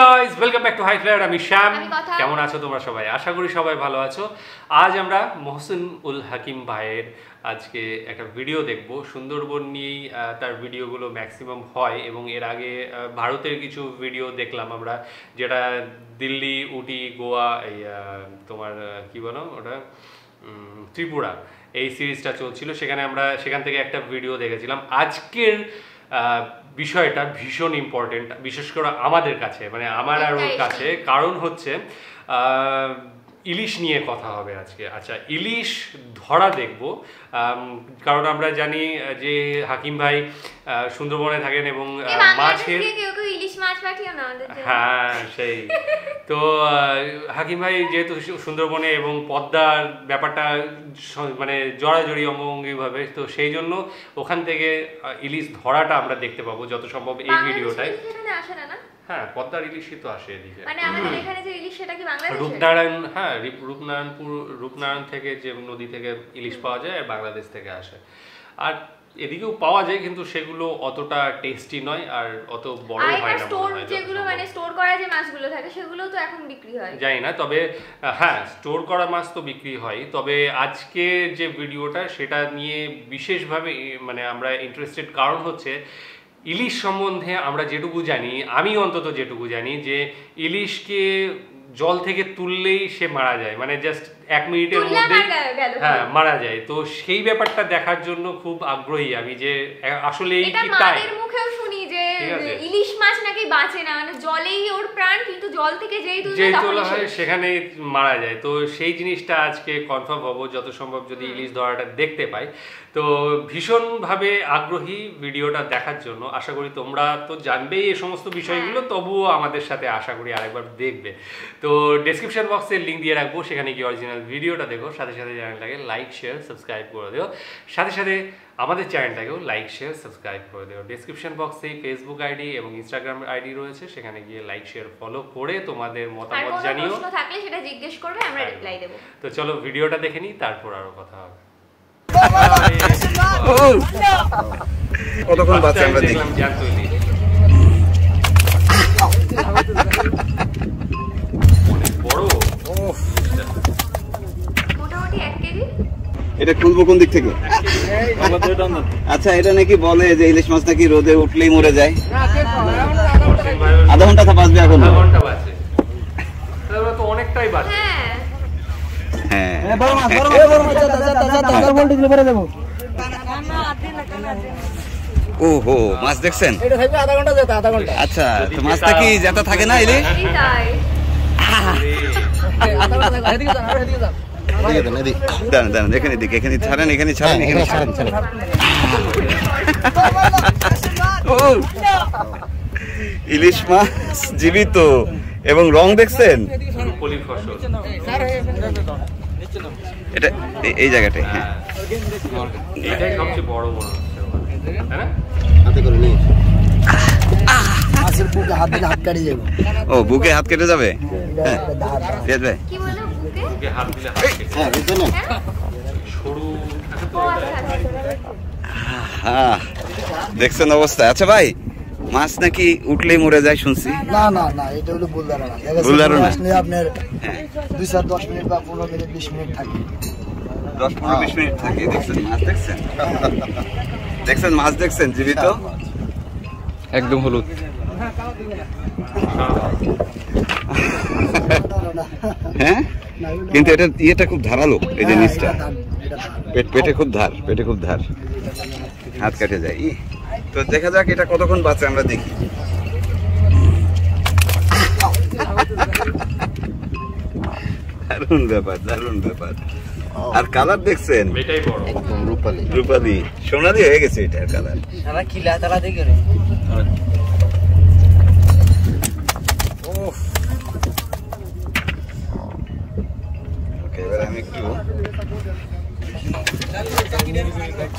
guys, welcome back to High Flyer. I'm Isham. কেমন আছো তোমরা সবাই? আশা করি সবাই ভালো আছো। আজ আমরা মোহসিন উল হাকিম ভাইয়ের আজকে একটা ভিডিও দেখব। সুন্দরবন নিয়ে তার ভিডিওগুলো ম্যাক্সিমাম হয় এবং এর আগে ভারতের কিছু ভিডিও দেখলাম আমরা, যেটা দিল্লি, উটি, গোয়া, এই তোমার কি বলো ওটা, ত্রিপুরা, এই সিরিজটা চলছিল, সেখানে আমরা সেখান থেকে একটা ভিডিও দেখেছিলাম। আজকের বিষয়টা ভীষণ ইম্পর্টেন্ট, বিশেষ করে আমাদের কাছে, মানে আমার আর ওর কাছে। কারণ হচ্ছে ইলিশ নিয়ে কথা হবে আজকে। আচ্ছা, ইলিশ ধরা দেখব, কারণ আমরা জানি যে হাকিম ভাই সুন্দরবনে থাকেন এবং মাছের, হ্যাঁ সেই তো, হাকিম ভাই যেহেতু সুন্দরবনে এবং পদ্মার ব্যাপারটা মানে জড়াজড়ি অঙ্গভঙ্গিভাবে, তো সেই জন্য ওখান থেকে ইলিশ ধরাটা আমরা দেখতে পাবো যত সম্ভব এই ভিডিওটায়। হ্যাঁ, পদ্মার ইলিশই তো আসে এদিকে, মানে আমাদের এখানে যে ইলিশ সেটা কি বাংলাদেশে রূপনারায়ণ, হ্যাঁ রূপনারায়ণ থেকে যে নদী থেকে ইলিশ পাওয়া যায় বাংলাদেশ থেকে আসে, আর এদিকেও পাওয়া যায় কিন্তু সেগুলো অতটা টেস্টি নয় আর অত বড় হয় না। স্টোর যেগুলো মানে স্টোর করা যে মাছগুলো থাকে সেগুলো তো এখন বিক্রি হয়, জানি না, তবে হ্যাঁ স্টোর করা মাছ তো বিক্রি হয়। তবে আজকে যে ভিডিওটা সেটা নিয়ে বিশেষভাবে মানে আমরা ইন্টারেস্টেড, কারণ হচ্ছে ইলিশ সম্বন্ধে আমরা যেটুকু জানি, আমি অন্তত যেটুকু জানি, যে ইলিশকে জল থেকে তুললেই সে মারা যায়, মানে জাস্ট এক মিনিটের মধ্যে হ্যাঁ মারা যায়। তো সেই ব্যাপারটা দেখার জন্য খুব আগ্রহী আমি, যে আসলে মুখেও শুনি যে ইলিশ মাছ নাকি বাঁচে না, মানে জলেই ওর প্রাণ, কিন্তু জল থেকে যেই তোলা হয় সেখানেই মারা যায়। তো সেই জিনিসটা আজকে কনফার্ম হবো যত সম্ভব যদি ইলিশ ধরাটা দেখতে পাই। তো ভীষণভাবে আগ্রহী ভিডিওটা দেখার জন্য। আশা করি তোমরা তো জানবেই এই সমস্ত বিষয়গুলো, তবুও আমাদের সাথে আশা করি আরেকবার দেখবে। তো ডেসক্রিপশন বক্সে লিঙ্ক দিয়ে রাখবো, সেখানে গিয়ে অরিজিনাল ভিডিওটা দেখো। সাথে সাথে চ্যানেলটাকে লাইক, শেয়ার, সাবস্ক্রাইব করে দিও। সাথে সাথে আমাদের চ্যানেলটাকেও লাইক, শেয়ার, সাবস্ক্রাইব করে দিও। ডেসক্রিপশন বক্সে ফেসবুক আইডি এবং ইনস্টাগ্রাম আইডি রয়েছে, সেখানে গিয়ে লাইক, শেয়ার, ফলো করে তোমাদের মতামত জানিও। প্রশ্ন থাকলে সেটা জিজ্ঞেস করবে, আমরা রিপ্লাই দেব। তো চলো ভিডিওটা দেখে নিই, তারপর আরো কথা হবে। কতক্ষণ বাচ্চা আমরা দেখলাম জানতোইনি। এটা খুলবো কোন দিক থেকে? আচ্ছা, এটা নাকি বলে যে ইলিশ মাছ নাকি রোদে উঠলেই মরে যায়। আধা ঘন্টা বাঁচবে, এখন অনেকটাই বাঁচবে। হ্যাঁ ওহো, মাছ দেখছেন? আচ্ছা, তো মাছটা কি জেতা থাকে না? ইলিশ ইলিশ মাছ জীবিত এবং রং দেখছেন এটা এই জায়গাটাই। হ্যাঁ, ও বুকে হাত কেটে যাবে। হ্যাঁ, দেখছেন অবস্থা। আচ্ছা ভাই, মাছ নাকি উঠলেই মরে যায় শুনছি। না না না, এটা হলো ভুল ধারণা। মাছ নিয়ে আপনার 2-10 মিনিট বা 15 মিনিট 20 মিনিট থাকে, 10-15-20 মিনিট থাকে। দেখছেন মাছ, দেখছেন দেখছেন মাছ দেখছেন জীবিত, একদম হলুদ। হ্যাঁ, কিন্তু এটা ইয়েটা খুব ধারালো, এই যে নিচটা পেটে খুব ধার, পেটে খুব ধার, হাত কাটে যায়। তো দেখা যাক এটা কতক্ষণ বাঁচে, আমরা দেখি। দারুণ ব্যাপার, দারুণ ব্যাপার। আর কালার দেখছেন, এটাই বড় একদম রূপালি, রূপালি সোনালি হয়ে গেছে এটার কালার। সারা কিলা তালা দেখে রে, ওহ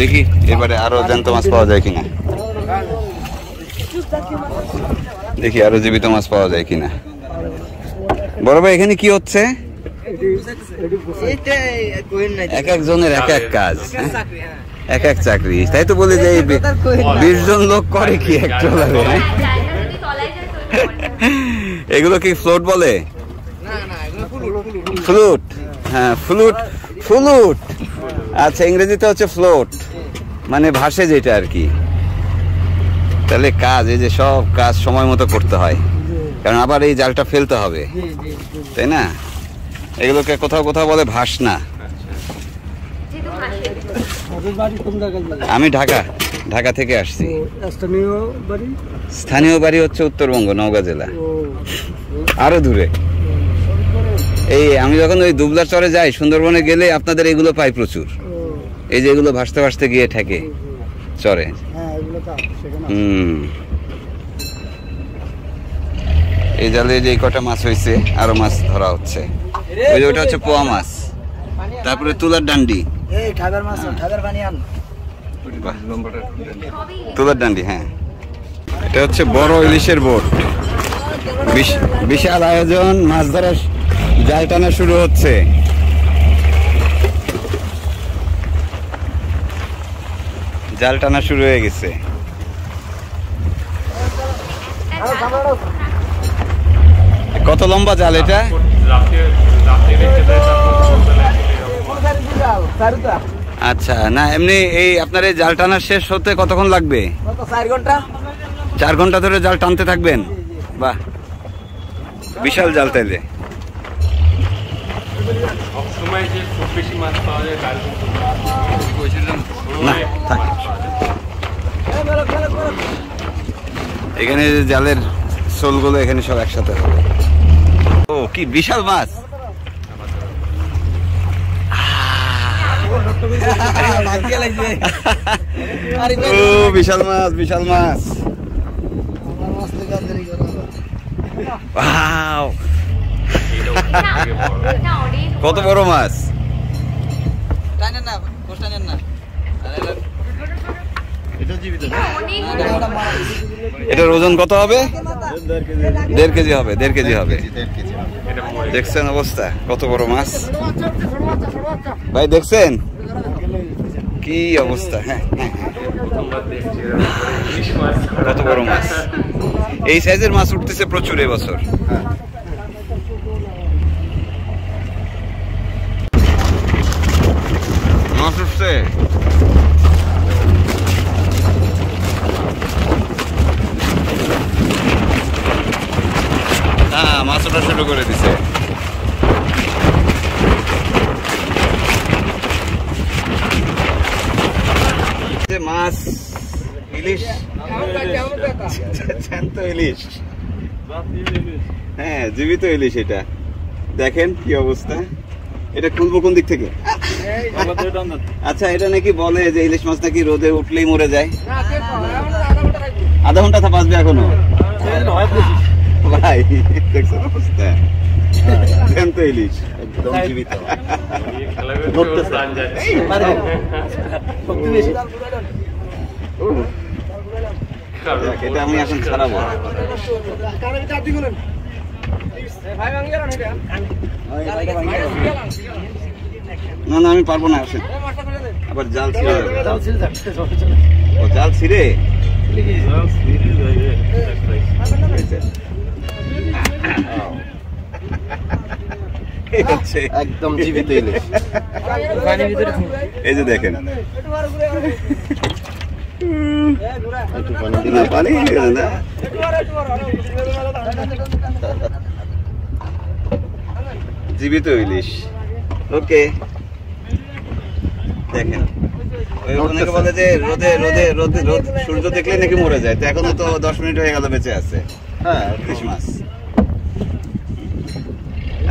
দেখি এবারে আরো জ্যান্ত মাছ পাওয়া যায় কিনা, দেখি আরো জীবিত মাছ পাওয়া যায় কিনা। বড় ভাই এখানে কি হচ্ছে? এক একজনের এক এক কাজ, এক এক চাকরি, তাই তো বলে যে 20 জন লোক করে কি এক ট্রলারে। এগুলো কি ফ্লোট বলে? ফ্লুট, হ্যাঁ ফ্লুট, ফ্লুট। আচ্ছা ইংরেজিতে হচ্ছে ফ্লোট, মানে ভাসে যেটা আর কি। তাহলে কাজ, এই যে সব কাজ সময় মতো করতে হয়, কারণ আবার এই জালটা ফেলতে হবে, তাই না? এগুলোকে কোথাও কোথাও বলে ভাসনা। আমি ঢাকা, ঢাকা থেকে আসছি। স্থানীয় বাড়ি হচ্ছে উত্তরবঙ্গ, নওগাঁ জেলা, আরো দূরে। এই আমি যখন ওই দুবলা চরে যাই, সুন্দরবনে গেলে আপনাদের এগুলো পাই প্রচুর, এই যে এগুলো ভাসতে ভাসতে গিয়ে ঠেকে চরে। এই জালে যে কটা মাছ হয়েছে, আরো মাছ ধরা হচ্ছে। ওই যে ওটা হচ্ছে পোয়া মাছ, তারপরে তুলার ডান্ডি, তুলার ডান্ডি, হ্যাঁ এটা হচ্ছে বড় ইলিশের বোট। বিশাল আয়োজন, মাছ ধরার জাল টানা শুরু হচ্ছে। জাল টানা শুরু হয়ে গেছে। কত লম্বা জাল এটা? আচ্ছা, না এমনি এই আপনার এই জাল টানা শেষ হতে কতক্ষণ লাগবে? 4 ঘন্টা ধরে জাল টানতে থাকবেন। বাহ, বিশাল জাল। তাইলে এখানে জালের সোলগুলো এখানে সব একসাথে হবে। ও কি বিশাল মাছ! ও বিশাল মাছ, বিশাল মাছ। ওয়াও, কত বড় মাছ! টানেন না, কষ্ট নেন না। এটা জীবিত না, এটার ওজন কত হবে? 1.5 কেজি হবে, 1.5 কেজি হবে। দেখছেন অবস্থা, কত বড় মাছ ভাই, দেখছেন কি অবস্থা। হ্যাঁ, কত বড় মাছ! এই সাইজের মাছ উঠতেছে প্রচুর এবছর। মাছ উঠছে, হ্যাঁ মাছ ওটা শুরু করে দিছে। মাছ ইলিশ, জ্যান্ত ইলিশ, হ্যাঁ জীবিত ইলিশ। এটা দেখেন কি অবস্থা। এটা খুলবো কোন দিক থেকে? আচ্ছা, এটা নাকি বলে যে ইলিশ মাছ নাকি রোদে উঠলেই মরে যায়। আধা ঘন্টা বাঁচবে এখনো ভাই, দেখছেন অবস্থা। জ্যান্ত ইলিশ, একদম জীবিত। এটা আমি এখন ছাড়াবো। না না, আমি পারবো না। আসেন, আবার জাল ছিঁড়ে, ও জাল ছিঁড়ে। একদম জীবিত ইলিশ, এই যে দেখেন। জীবিত ইলিশ, ওকে দেখেন। অনেকে বলে যে রোদে রোদে রোদে রোদ সূর্য দেখলে নাকি মরে যায়, তো এখনো তো 10 মিনিট হয়ে গেল বেঁচে আছে। হ্যাঁ ইলিশ মাছ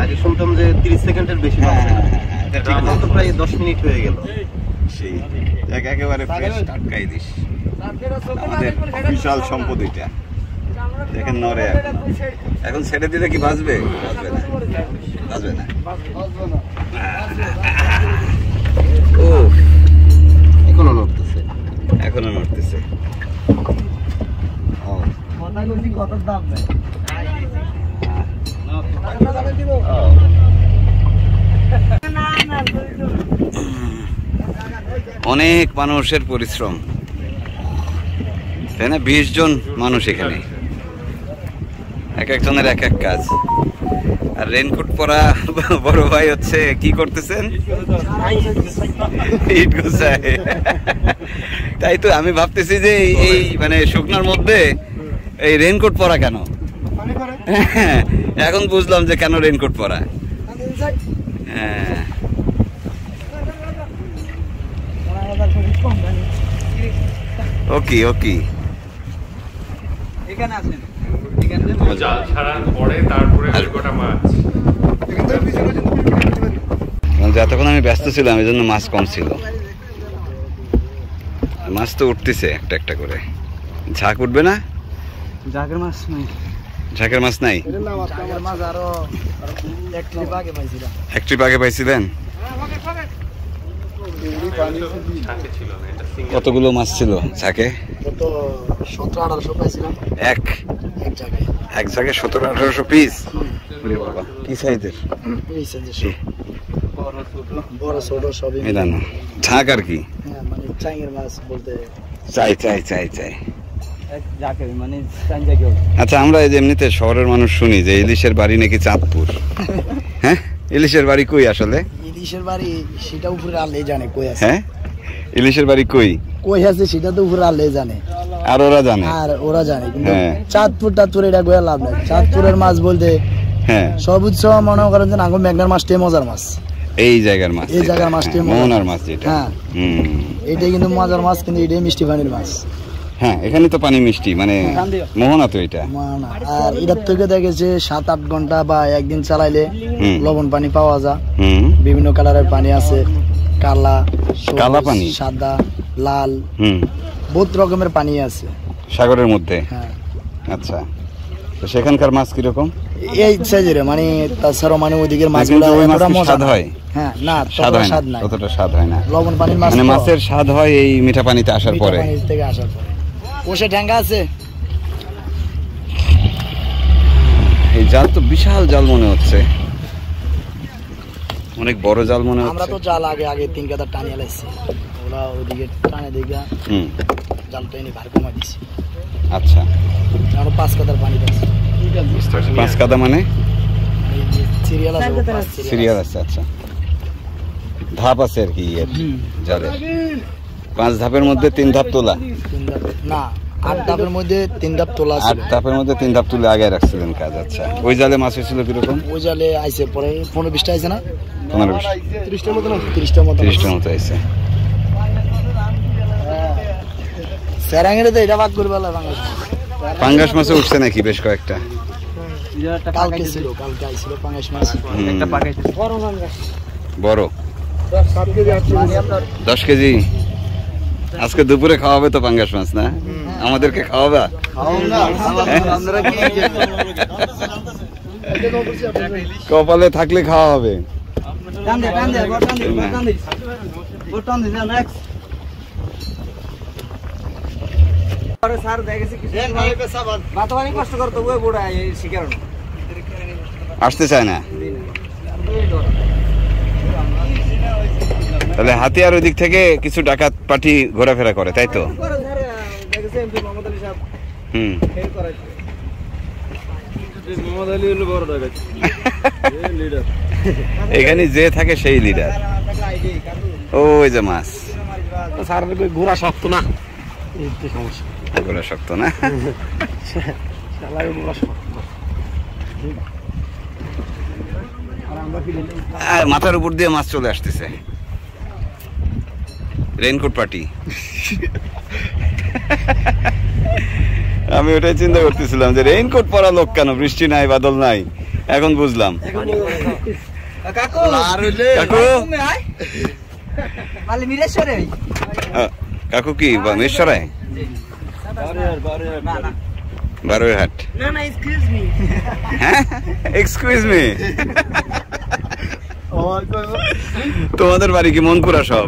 আগে শুনতাম যে 30 সেকেন্ডের বেশি, প্রায় 10 মিনিট হয়ে গেল। সেই একেবারে ফ্রেশ টাটকা ইলিশ। আমাদের বিশাল সম্পদ এটা। দেখেন নরে এখন ছেড়ে দিলে কি বাঁচবে? বাঁচবে না। ও এখনো নড়তেছে, এখনো নড়তেছে। কত দাম নেই? অনেক মানুষের পরিশ্রম, তাই না? 20 জন মানুষ এখানে, এক একজনের এক এক কাজ। আর রেনকোট পরা বড় ভাই হচ্ছে কি করতেছেন? তাই তো আমি ভাবতেছি যে এই মানে শুকনার মধ্যে এই রেনকোট পরা কেন, এখন বুঝলাম যে কেন রেনকোট পরা। হ্যাঁ ওকে ওকে এখানে আছেন, এখানে জাল ছাড়ার পরে তারপরে আরেকটা মাছ। যতক্ষণ আমি ব্যস্ত ছিলাম এজন্য মাছ কম ছিল, মাছ তো উঠতেছে একটা একটা করে। ঝাঁক উঠবে না? ঝাঁকের মাছ নাই, ঝাঁকের মাছ নাই। এক ট্রিপ আগে পাইছিলেন? কতগুলো মাছ ছিল ঝাঁকে? এক ঝাঁকে 1700-1800 পিস। কি সাইজের? ঝাঁক আর কি চাই চাই চাই চাই। আচ্ছা আমরা এই যে এমনিতে শহরের মানুষ শুনি যে ইলিশের বাড়ি নাকি চাঁদপুর, হ্যাঁ? ইলিশের বাড়ি কই আসলে? ইলিশের বাড়ি সেটা উপরে আলে জানে কই আছে। হ্যাঁ ইলিশের বাড়ি কই কই আছে সেটা তো উপরে আলে জানে, আর ওরা জানে, আর ওরা জানে। কিন্তু চাঁদপুরটা তোর এটা গোয়া লাভ নাই। চাঁদপুরের মাছ বলতে হ্যাঁ সবুজ সহ মনে করেন যে নাগো মেঘনার মাছটাই মজার মাছ। এই জায়গার মাছ, এই জায়গার মাছটাই মজার মাছ যেটা। হ্যাঁ এটাই কিন্তু মজার মাছ, কিন্তু এটাই মিষ্টি পানির মাছ। হ্যাঁ এখানে তো পানি মিষ্টি, মানে মোহনা তো এটা। আর এটার থেকে দেখেছে 7-8 ঘন্টা বা একদিন চালাইলে লবণ পানি পাওয়া যায়। বিভিন্ন কালারের পানি আছে, কালা, কালা পানি, সাদা, লাল, বহুত রকমের পানি আছে সাগরের মধ্যে। হ্যাঁ আচ্ছা তো সেখানকার মাছ কিরকম? এই সাইজের, মানে তাছাড়া মানে ওইদিকের মাছগুলো স্বাদ হয়। হ্যাঁ না স্বাদ নাই, অতটা স্বাদ হয় না। লবণ পানির মাছ মানে মাছের স্বাদ হয় এই মিঠা পানিতে আসার পরে। ওশে ঢাঙ্গা আছে এই জাল তো বিশাল জাল মনে হচ্ছে, অনেক বড় জাল মনে হচ্ছে। আমরা তো জাল আগে আগে 3 কাটা টানিয়ে লাইছি, ওরা ওদিকে টানে দিগা জাল টানি ভার কমা দিছি। আচ্ছা আর 5 কাটার পানি আছে। 5 কাটা মানে সিরিয়াল আছে, সিরিয়াল আছে। আচ্ছা ধাপ আছে আর কি এর জালে? 5 ধাপের মধ্যে 3 ধাপ তোলা না, 8 ধাপের মধ্যে 3 ধাপ তোলা। 8 ধাপের মধ্যে 3 ধাপ তুলে আগে রাখছিলেন কাজ। আচ্ছা ওই জালে মাছ হয়েছিল কিরকম? ওই জালে আইছে পরে 15-20টা আইছে না, 15-20 30টার মতো, 30টার মতো আইছে। স্যারাঙ্গের তো এটা ভাগ করবে না। পাঙ্গাস, পাঙ্গাস মাছে উঠছে নাকি বেশ কয়েকটা? কালকে ছিল, কালকে আইছিল পাঙ্গাস মাছ একটা, পাকাইছে বড় পাঙ্গাস, বড় 10 কেজি আছে। 10 কেজি আজকে দুপুরে খাওয়াবে তো পাঙ্গাস মাছ না? আমাদেরকে খাওয়াবা? কপালে থাকলে খাওয়া হবে। আসতে চায় না তাহলে হাতিয়ার ওই দিক থেকে কিছু ডাকাত পাঠি ঘোরাফেরা করে, তাই তো? এখানে যে থাকে সেই লিডার। ওই যে মাছ ঘোরা শক্ত না, ঘোরা শক্ত না। মাথার উপর দিয়ে মাছ চলে আসতেছে। রেনকোট পার্টি, আমি ওটাই চিন্তা করতেছিলাম যে রেনকোট পরা লোক কেন? বৃষ্টি নাই, বাদল নাই, এখন বুঝলাম। কাকু কি মেশ্বরায়? Barwar Hat. No, excuse me. Excuse me. তোমাদের বাড়ি কি মনপুরা সব?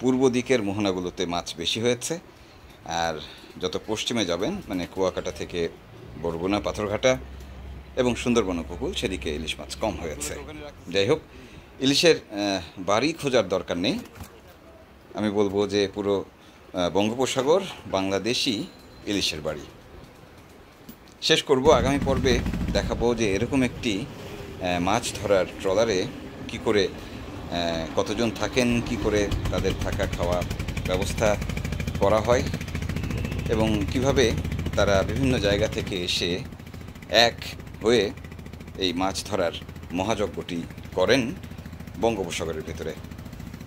পূর্ব দিকের মোহনাগুলোতে মাছ বেশি হয়েছে, আর যত পশ্চিমে যাবেন মানে কুয়াকাটা থেকে বরগুনা, পাথরঘাটা এবং সুন্দরবন উপকূল সেদিকে ইলিশ মাছ কম হয়েছে। যাই হোক, ইলিশের বাড়ি খোঁজার দরকার নেই। আমি বলবো যে পুরো বঙ্গোপসাগর বাংলাদেশি ইলিশের বাড়ি। শেষ করব, আগামী পর্বে দেখাবো যে এরকম একটি মাছ ধরার ট্রলারে কি করে কতজন থাকেন, কি করে তাদের থাকা খাওয়া ব্যবস্থা করা হয় এবং কিভাবে তারা বিভিন্ন জায়গা থেকে এসে এক হয়ে এই মাছ ধরার মহাযজ্ঞটি করেন বঙ্গোপসাগরের ভেতরে।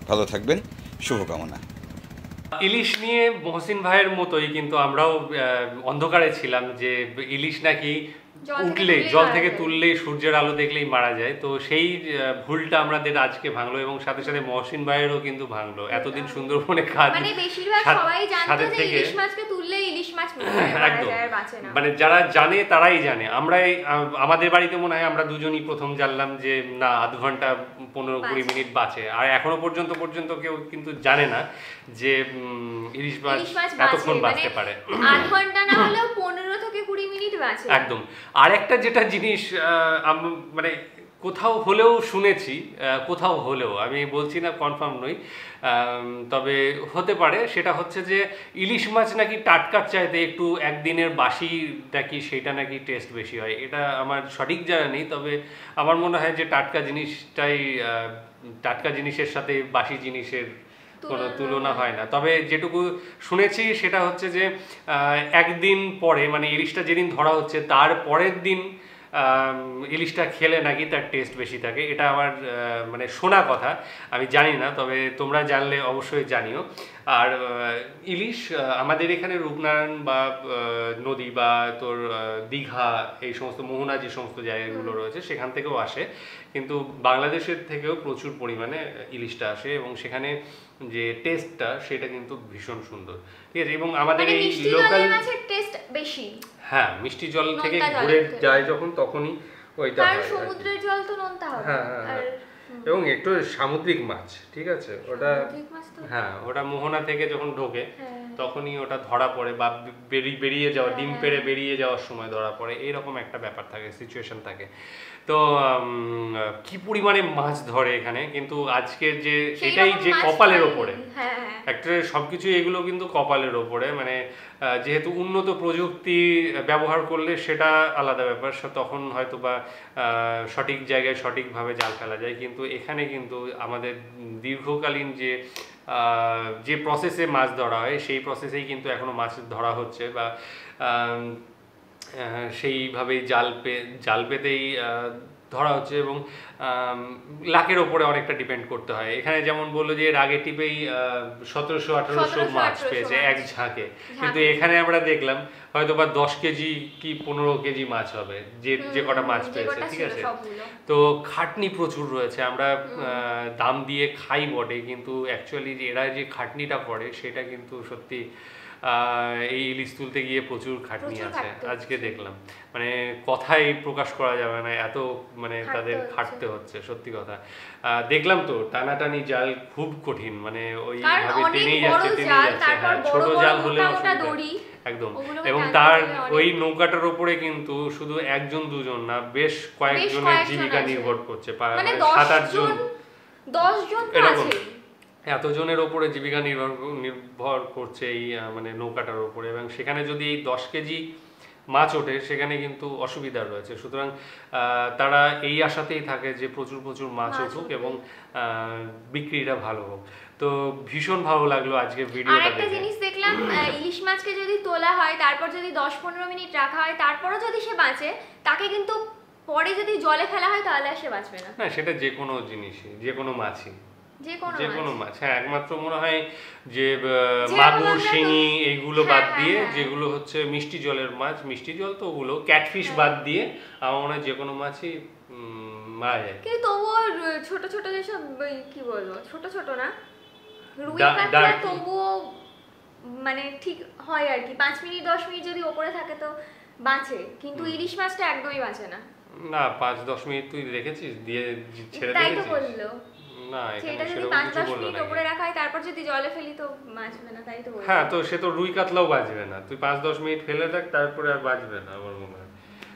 ভালো থাকবেন, শুভকামনা। ইলিশ নিয়ে মহসিন ভাইয়ের মতোই কিন্তু আমরাও অন্ধকারে ছিলাম যে ইলিশ নাকি উঠলে জল থেকে তুললে সূর্যের আলো দেখলেই মারা যায়। তো সেই ভুলটা আমাদের আজকে ভাঙলো এবং সাথে সাথে মহসিন ভাইয়েরও কিন্তু ভাঙলো। এতদিন সুন্দরবনে মানে যারা জানে তারাই জানে, আমরাই আমাদের বাড়িতে মনে হয় আমরা দুজনই প্রথম জানলাম যে না আধ ঘন্টা 15-20 মিনিট বাঁচে। আর এখনো পর্যন্ত কেউ কিন্তু জানে না যে ইলিশ মাছ এতক্ষণ বাঁচতে পারে, আধ ঘন্টা না হলেও 15 থেকে 20 মিনিট বাঁচে একদম। আর একটা যেটা জিনিস মানে কোথাও হলেও শুনেছি, কোথাও হলেও আমি বলছি না, কনফার্ম নই, তবে হতে পারে, সেটা হচ্ছে যে ইলিশ মাছ নাকি টাটকার চাইতে একটু একদিনের বাসি নাকি সেটা নাকি টেস্ট বেশি হয়। এটা আমার সঠিক জানা নেই, তবে আমার মনে হয় যে টাটকা জিনিসের সাথে বাসি জিনিসের কোনো তুলনা হয় না। তবে যেটুকু শুনেছি সেটা হচ্ছে যে একদিন পরে মানে ইলিশটা যেদিন ধরা হচ্ছে তার পরের দিন ইলিশটা খেলে নাকি তার টেস্ট বেশি থাকে। এটা আমার মানে শোনা কথা, আমি জানি না, তবে তোমরা জানলে অবশ্যই জানিও। আর ইলিশ আমাদের এখানে রূপনারায়ণ বা নদী বা তোর দীঘা এই সমস্ত মোহনা যে সমস্ত জায়গাগুলো রয়েছে সেখান থেকেও আসে, কিন্তু বাংলাদেশের থেকেও প্রচুর পরিমাণে ইলিশটা আসে এবং সেখানে যে টেস্টটা সেটা কিন্তু ভীষণ সুন্দর। ঠিক আছে, এবং আমাদের এই লোকাল মাছের টেস্ট বেশি। হ্যাঁ, মিষ্টি জল থেকে ঘুরে যায় যখন তখনই ওইটা হয়, আর সমুদ্রের জল তো নোনতা হয়। হ্যাঁ, এবং একটু সামুদ্রিক মাছ, ঠিক আছে, ওটা হ্যাঁ ওটা মোহনা থেকে যখন ঢোকে তখনই ওটা ধরা পড়ে বা বেরিয়ে যাওয়া ডিম পেড়ে বেরিয়ে যাওয়ার সময় ধরা পড়ে, এইরকম একটা ব্যাপার থাকে, সিচুয়েশন থাকে। তো কি পরিমাণে মাছ ধরে এখানে, কিন্তু আজকে যে এটাই যে কপালের ওপরে একটা সবকিছু, এগুলো কিন্তু কপালের ওপরে, মানে যেহেতু উন্নত প্রযুক্তি ব্যবহার করলে সেটা আলাদা ব্যাপার, তখন হয়তো বা সঠিক জায়গায় সঠিকভাবে জাল ফেলা যায়, কিন্তু এখানে কিন্তু আমাদের দীর্ঘকালীন যে প্রসেসে মাছ ধরা হয় সেই প্রসেসেই কিন্তু এখনও মাছ ধরা হচ্ছে বা সেইভাবেই জাল পেতেই ধরা হচ্ছে এবং লাখের ওপরে অনেকটা ডিপেন্ড করতে হয়। এখানে যেমন বললো যে এর আগে টিপেই 1700-1800 মাছ পেয়েছে এক ঝাঁকে, কিন্তু এখানে আমরা দেখলাম হয়তো বা 10 কেজি কি 15 কেজি মাছ হবে যে কটা মাছ পেয়েছে। ঠিক আছে, তো খাটনি প্রচুর রয়েছে, আমরা দাম দিয়ে খাই বটে, কিন্তু অ্যাকচুয়ালি এরা যে খাটনিটা পড়ে সেটা কিন্তু সত্যি এই ইলিশ তুলতে গিয়ে প্রচুর খাটনি আছে আজকে দেখলাম, মানে কথাই প্রকাশ করা যাবে না, এত মানে তাদের খাটতে হচ্ছে সত্যি কথা। দেখলাম তো টানাটানি জাল খুব কঠিন, মানে ওইভাবে টেনেই যাচ্ছে। হ্যাঁ, ছোট জাল হলে একদম, এবং তার ওই নৌকাটার উপরে কিন্তু শুধু একজন দুজন না, বেশ কয়েকজনের জীবিকা নির্ভর করছে, 7-8 জন 10 জন এরকম, এতজনের ওপরে জীবিকা নির্ভর করছে এই মানে নৌকাটার ওপরে, এবং সেখানে যদি 10 কেজি মাছ ওঠে সেখানে কিন্তু অসুবিধা রয়েছে। সুতরাং তারা এই আশাতেই থাকে যে প্রচুর মাছ উঠুক এবং বিক্রিটা ভালো হোক। তো ভীষণ ভালো লাগলো আজকে ভিডিওটা দেখে। দেখলাম ইলিশ মাছকে যদি তোলা হয় তারপর যদি 10-15 মিনিট রাখা হয় তারপরও যদি সে বাঁচে তাকে কিন্তু পরে যদি জলে ফেলা হয় তাহলে সে বাঁচবে না। না সেটা যে কোনো জিনিসই, যে কোনো মাছই, যে কোনো মাছ। হ্যাঁ একমাত্র মনে হয় যে মাগুর শিঙি এইগুলো বাদ দিয়ে যেগুলো হচ্ছে মিষ্টি জলের মাছ, মিষ্টি জল তো ওগুলো, ক্যাটফিশ বাদ দিয়ে আমার মনে হয় যে কোনো মাছই মারা যায়। কিন্তু তবুও ছোট ছোট যেসব কি বলবো, ছোট ছোট না রুই কাতলা তবুও মানে ঠিক হয় আর কি, 5 মিনিট 10 মিনিট যদি ওপরে থাকে তো বাঁচে, কিন্তু ইলিশ মাছটা একদমই বাঁচে না। না 5-10 মিনিট তুই রেখেছিস দিয়ে ছেড়ে দিয়েছিস, তাই তো বললো। হ্যাঁ তো সে তো রুই কাতলাও বাঁচবে না, তুই 5-10 মিনিট ফেলে দেখ তারপরে আর বাঁচবে না আমার মনে হয়।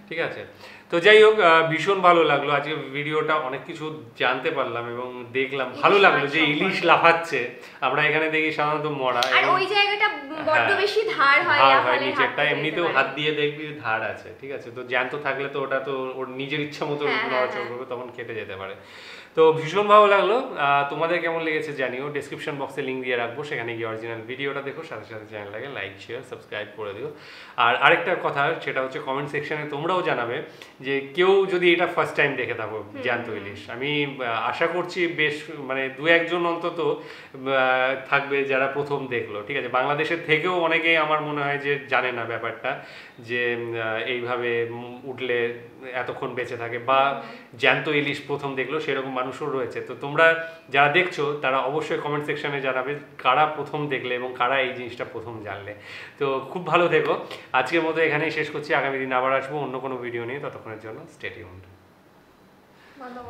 ঠিক আছে, তো যাই হোক ভীষণ ভালো লাগলো আজকে ভিডিওটা, অনেক কিছু জানতে পারলাম এবং দেখলাম, ভালো লাগলো যে ইলিশ লাফাচ্ছে, আমরা এখানে দেখি সাধারণত মরা আর ওই জায়গাটা বড় বেশি ধার হয়, আর নিচেরটা এমনিতেও হাত দিয়ে দেখবি ধার আছে। ঠিক আছে, তো জ্যান্ত থাকলে তো ওটা তো ওর নিজের ইচ্ছা মতো নড়াচড়া করবে, তখন কেটে যেতে পারে। তো ভীষণ ভালো লাগলো, তোমাদের কেমন লেগেছে জানিও, ডেসক্রিপশন বক্সে লিঙ্ক দিয়ে রাখবো, সেখানে গিয়ে অরিজিনাল ভিডিওটা দেখো, সাথে সাথে চ্যানেলটাকে লাইক শেয়ার সাবস্ক্রাইব করে দিও। আর আরেকটা কথা সেটা হচ্ছে কমেন্ট সেকশানে তোমরাও জানাবে যে কেউ যদি এটা ফার্স্ট টাইম দেখে থাকো জ্যান্ত ইলিশ, আমি আশা করছি বেশ মানে 2-1 জন অন্তত থাকবে যারা প্রথম দেখলো। ঠিক আছে, বাংলাদেশের থেকেও অনেকে আমার মনে হয় যে জানে না ব্যাপারটা যে এইভাবে উঠলে এতক্ষণ বেঁচে থাকে, বা জ্যান্ত ইলিশ প্রথম দেখলো সেরকম মানুষও রয়েছে। তো তোমরা যারা দেখছো তারা অবশ্যই কমেন্ট সেকশানে জানাবে কারা প্রথম দেখলে এবং কারা এই জিনিসটা প্রথম জানলে। তো খুব ভালো থেকো, আজকের মতো এখানেই শেষ করছি, আগামী দিন আবার আসবো অন্য কোনো ভিডিও নিয়ে, ততক্ষণের জন্য স্টে টিউনড।